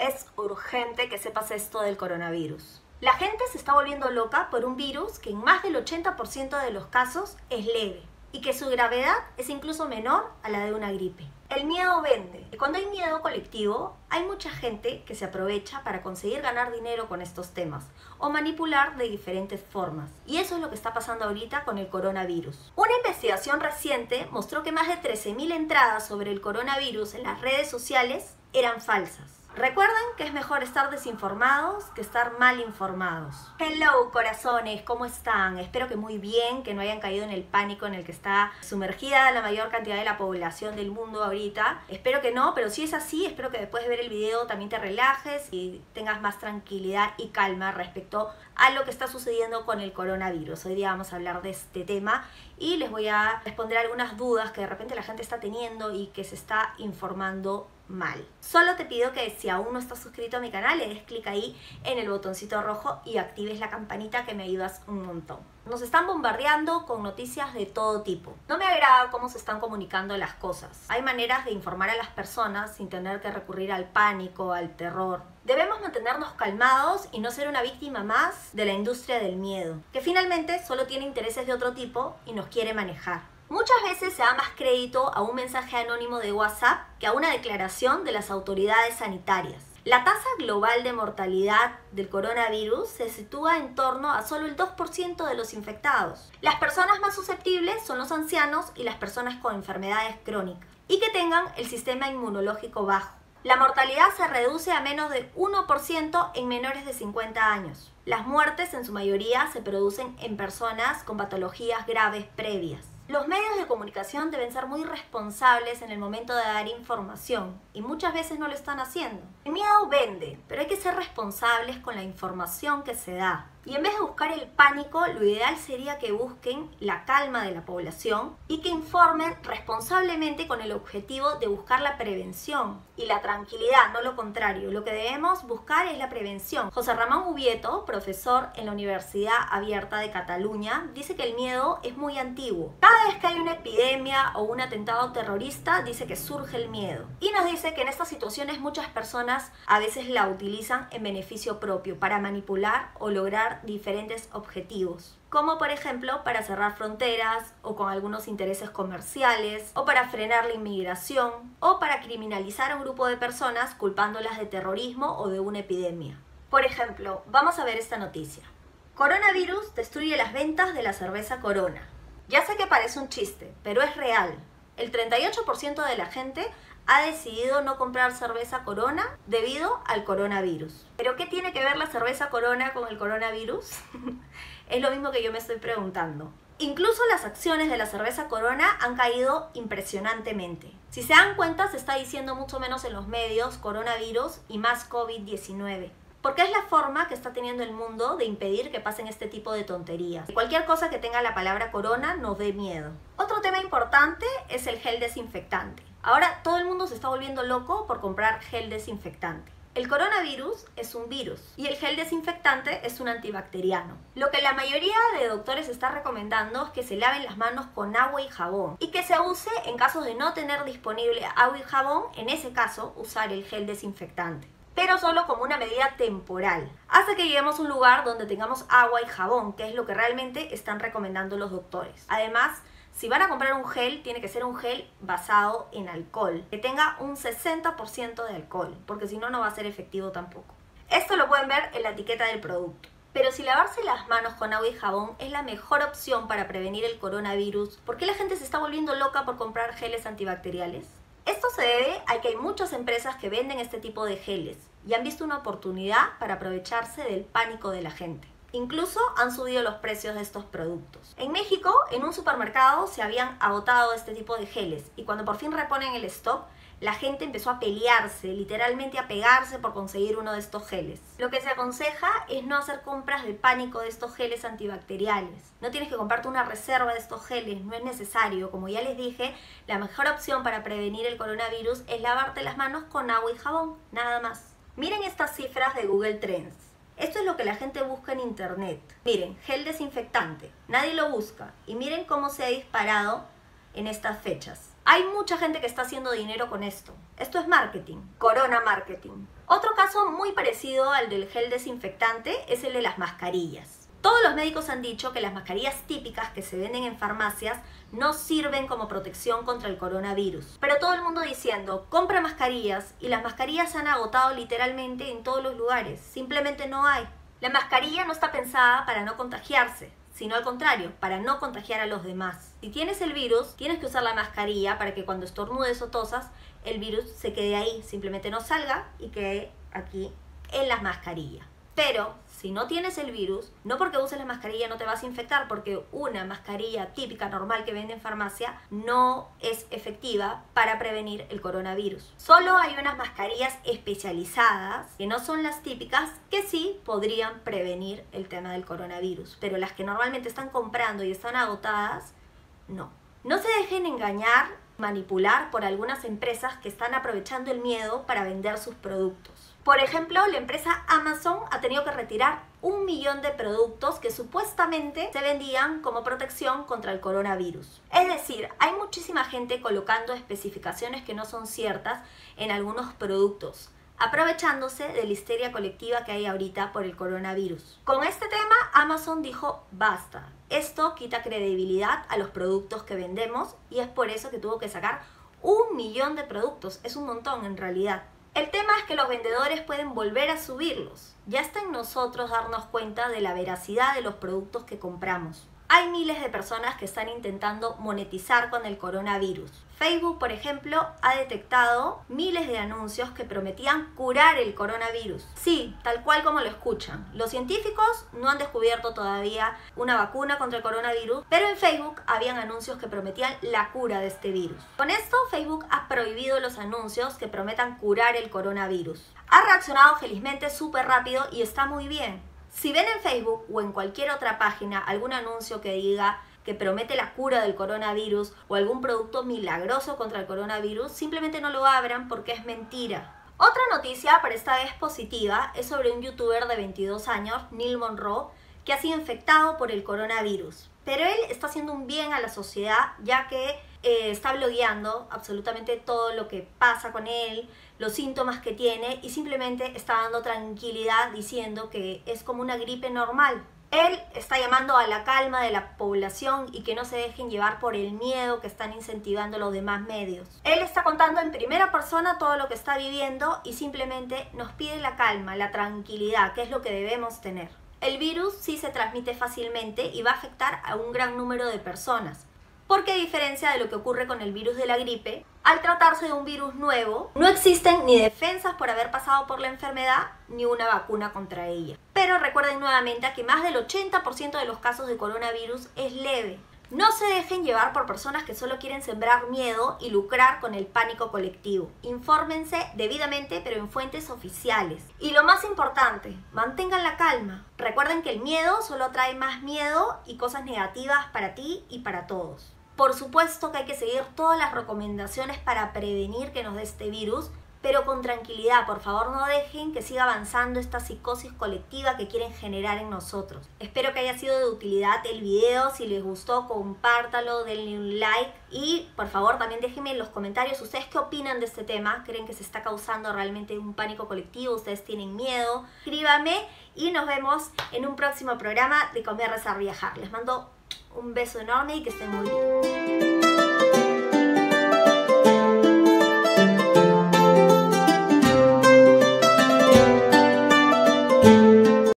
Es urgente que sepas esto del coronavirus. La gente se está volviendo loca por un virus que en más del 80% de los casos es leve y que su gravedad es incluso menor a la de una gripe. El miedo vende, y cuando hay miedo colectivo, hay mucha gente que se aprovecha para conseguir ganar dinero con estos temas o manipular de diferentes formas. Y eso es lo que está pasando ahorita con el coronavirus. Una investigación reciente mostró que más de 13.000 entradas sobre el coronavirus en las redes sociales eran falsas. Recuerden que es mejor estar desinformados que estar mal informados. Hello corazones, ¿cómo están? Espero que muy bien, que no hayan caído en el pánico en el que está sumergida la mayor cantidad de la población del mundo ahorita. Espero que no, pero si es así, espero que después de ver el video también te relajes y tengas más tranquilidad y calma respecto a lo que está sucediendo con el coronavirus. Hoy día vamos a hablar de este tema y les voy a responder algunas dudas que de repente la gente está teniendo y que se está informando mal. Solo te pido que si aún no estás suscrito a mi canal, le des clic ahí en el botoncito rojo y actives la campanita, que me ayudas un montón. Nos están bombardeando con noticias de todo tipo. No me agrada cómo se están comunicando las cosas. Hay maneras de informar a las personas sin tener que recurrir al pánico, al terror. Debemos mantenernos calmados y no ser una víctima más de la industria del miedo, que finalmente solo tiene intereses de otro tipo y nos quiere manejar. Muchas veces se da más crédito a un mensaje anónimo de WhatsApp que a una declaración de las autoridades sanitarias. La tasa global de mortalidad del coronavirus se sitúa en torno a solo el 2% de los infectados. Las personas más susceptibles son los ancianos y las personas con enfermedades crónicas y que tengan el sistema inmunológico bajo. La mortalidad se reduce a menos del 1% en menores de 50 años. Las muertes en su mayoría se producen en personas con patologías graves previas. Los medios de comunicación deben ser muy responsables en el momento de dar información y muchas veces no lo están haciendo. El miedo vende, pero hay que ser responsables con la información que se da. Y en vez de buscar el pánico, lo ideal sería que busquen la calma de la población y que informen responsablemente con el objetivo de buscar la prevención y la tranquilidad, no lo contrario. Lo que debemos buscar es la prevención. José Ramón Ubieta, profesor en la Universidad Abierta de Cataluña, dice que el miedo es muy antiguo. Cada vez que hay una epidemia o un atentado terrorista, dice que surge el miedo. Y nos dice que en estas situaciones muchas personas a veces la utilizan en beneficio propio para manipular o lograr diferentes objetivos, como por ejemplo para cerrar fronteras o con algunos intereses comerciales, o para frenar la inmigración, o para criminalizar a un grupo de personas culpándolas de terrorismo o de una epidemia. Por ejemplo, vamos a ver esta noticia. Coronavirus destruye las ventas de la cerveza Corona. Ya sé que parece un chiste, pero es real. El 38% de la gente ha decidido no comprar cerveza Corona debido al coronavirus. ¿Pero qué tiene que ver la cerveza Corona con el coronavirus? Es lo mismo que yo me estoy preguntando. Incluso las acciones de la cerveza Corona han caído impresionantemente. Si se dan cuenta, se está diciendo mucho menos en los medios coronavirus y más COVID-19. Porque es la forma que está teniendo el mundo de impedir que pasen este tipo de tonterías. Cualquier cosa que tenga la palabra corona nos dé miedo. Otro tema importante es el gel desinfectante. Ahora todo el mundo se está volviendo loco por comprar gel desinfectante. El coronavirus es un virus y el gel desinfectante es un antibacteriano. Lo que la mayoría de doctores está recomendando es que se laven las manos con agua y jabón y que se use en casos de no tener disponible agua y jabón, en ese caso usar el gel desinfectante, pero solo como una medida temporal, hasta que lleguemos a un lugar donde tengamos agua y jabón, que es lo que realmente están recomendando los doctores. Además, si van a comprar un gel, tiene que ser un gel basado en alcohol, que tenga un 60% de alcohol, porque si no, no va a ser efectivo tampoco. Esto lo pueden ver en la etiqueta del producto. Pero si lavarse las manos con agua y jabón es la mejor opción para prevenir el coronavirus, ¿por qué la gente se está volviendo loca por comprar geles antibacteriales? Esto se debe a que hay muchas empresas que venden este tipo de geles y han visto una oportunidad para aprovecharse del pánico de la gente. Incluso han subido los precios de estos productos. En México, en un supermercado se habían agotado este tipo de geles y cuando por fin reponen el stock, la gente empezó a pelearse, literalmente a pegarse por conseguir uno de estos geles. Lo que se aconseja es no hacer compras de pánico de estos geles antibacteriales. No tienes que comprarte una reserva de estos geles, no es necesario. Como ya les dije, la mejor opción para prevenir el coronavirus es lavarte las manos con agua y jabón, nada más. Miren estas cifras de Google Trends. Esto es lo que la gente busca en internet. Miren, gel desinfectante, nadie lo busca. Y miren cómo se ha disparado en estas fechas. Hay mucha gente que está haciendo dinero con esto. Esto es marketing, corona marketing. Otro caso muy parecido al del gel desinfectante es el de las mascarillas. Todos los médicos han dicho que las mascarillas típicas que se venden en farmacias no sirven como protección contra el coronavirus. Pero todo el mundo diciendo, compra mascarillas, y las mascarillas se han agotado literalmente en todos los lugares. Simplemente no hay. La mascarilla no está pensada para no contagiarse, sino al contrario, para no contagiar a los demás. Si tienes el virus, tienes que usar la mascarilla para que cuando estornudes o tosas, el virus se quede ahí, simplemente no salga y quede aquí en las mascarillas. Pero si no tienes el virus, no porque uses la mascarilla no te vas a infectar, porque una mascarilla típica normal que venden en farmacia no es efectiva para prevenir el coronavirus. Solo hay unas mascarillas especializadas, que no son las típicas, que sí podrían prevenir el tema del coronavirus, pero las que normalmente están comprando y están agotadas, no. No se dejen engañar, manipular por algunas empresas que están aprovechando el miedo para vender sus productos. Por ejemplo, la empresa Amazon ha tenido que retirar 1 millón de productos que supuestamente se vendían como protección contra el coronavirus. Es decir, hay muchísima gente colocando especificaciones que no son ciertas en algunos productos, aprovechándose de la histeria colectiva que hay ahorita por el coronavirus. Con este tema, Amazon dijo basta. Esto quita credibilidad a los productos que vendemos y es por eso que tuvo que sacar 1 millón de productos. Es un montón en realidad. El tema es que los vendedores pueden volver a subirlos. Ya está en nosotros darnos cuenta de la veracidad de los productos que compramos. Hay miles de personas que están intentando monetizar con el coronavirus. Facebook, por ejemplo, ha detectado miles de anuncios que prometían curar el coronavirus. Sí, tal cual como lo escuchan. Los científicos no han descubierto todavía una vacuna contra el coronavirus, pero en Facebook habían anuncios que prometían la cura de este virus. Con esto, Facebook ha prohibido los anuncios que prometan curar el coronavirus. Ha reaccionado felizmente súper rápido y está muy bien. Si ven en Facebook o en cualquier otra página algún anuncio que diga que promete la cura del coronavirus o algún producto milagroso contra el coronavirus, simplemente no lo abran porque es mentira. Otra noticia, pero esta vez positiva, es sobre un youtuber de 22 años, Neil Monroe, que ha sido infectado por el coronavirus. Pero él está haciendo un bien a la sociedad, ya que está blogueando absolutamente todo lo que pasa con él, los síntomas que tiene, y simplemente está dando tranquilidad diciendo que es como una gripe normal. Él está llamando a la calma de la población y que no se dejen llevar por el miedo que están incentivando los demás medios. Él está contando en primera persona todo lo que está viviendo y simplemente nos pide la calma, la tranquilidad, que es lo que debemos tener. El virus sí se transmite fácilmente y va a afectar a un gran número de personas. Porque a diferencia de lo que ocurre con el virus de la gripe, al tratarse de un virus nuevo, no existen ni defensas por haber pasado por la enfermedad ni una vacuna contra ella. Pero recuerden nuevamente que más del 80% de los casos de coronavirus es leve. No se dejen llevar por personas que solo quieren sembrar miedo y lucrar con el pánico colectivo. Infórmense debidamente, pero en fuentes oficiales. Y lo más importante, mantengan la calma. Recuerden que el miedo solo trae más miedo y cosas negativas para ti y para todos. Por supuesto que hay que seguir todas las recomendaciones para prevenir que nos dé este virus, pero con tranquilidad, por favor no dejen que siga avanzando esta psicosis colectiva que quieren generar en nosotros. Espero que haya sido de utilidad el video, si les gustó compártalo, denle un like y por favor también déjenme en los comentarios ustedes qué opinan de este tema, creen que se está causando realmente un pánico colectivo, ustedes tienen miedo, escríbanme y nos vemos en un próximo programa de Comer, Rezar, Viajar. Les mando un beso enorme y que estén muy bien.